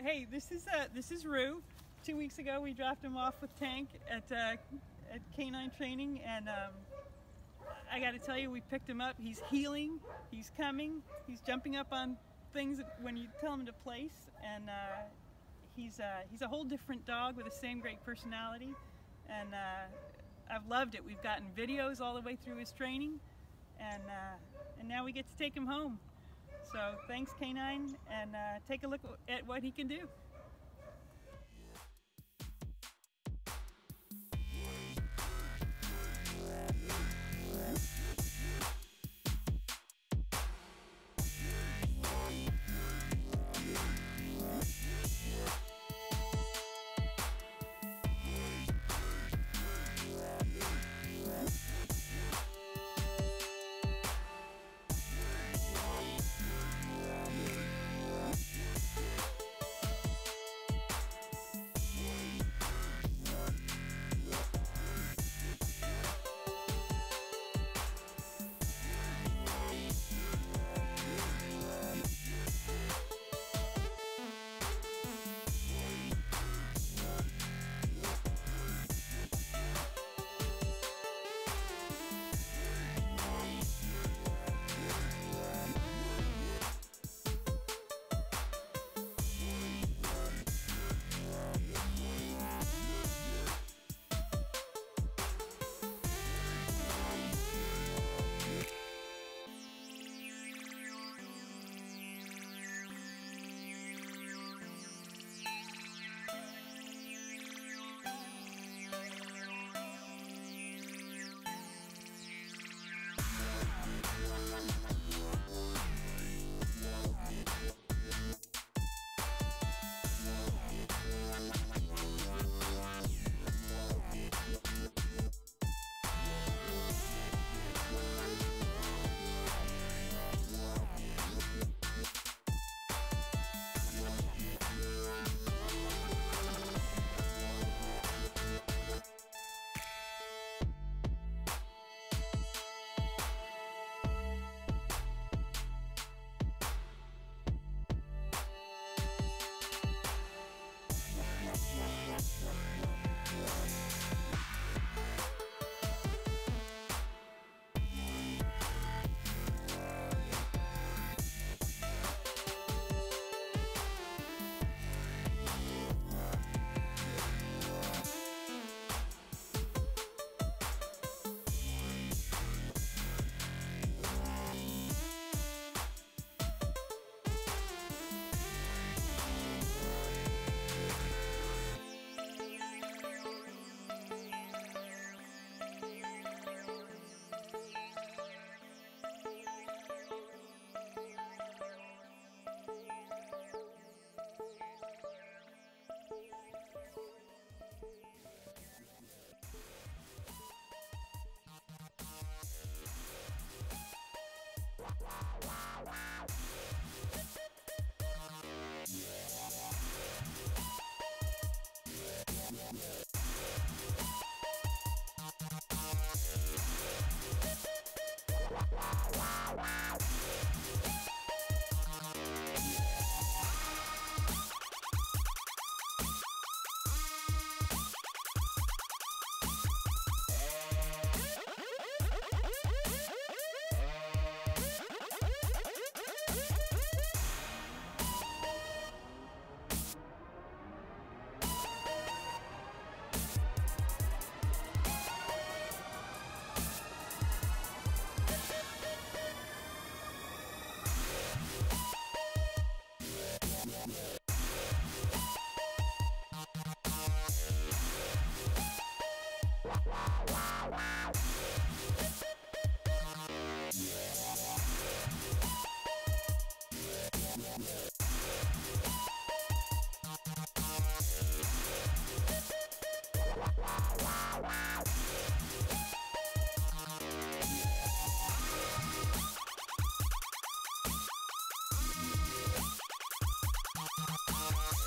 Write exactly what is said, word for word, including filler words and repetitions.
Hey, this is uh, this is Rue. Two weeks ago, we dropped him off with Tank at uh, at K nine Training, and um, I got to tell you, we picked him up. He's healing. He's coming. He's jumping up on things when you tell him to place, and uh, he's uh, he's a whole different dog with the same great personality, and uh, I've loved it. We've gotten videos all the way through his training, and uh, and now we get to take him home. So thanks, K nine, and uh, take a look at what he can do. Bye.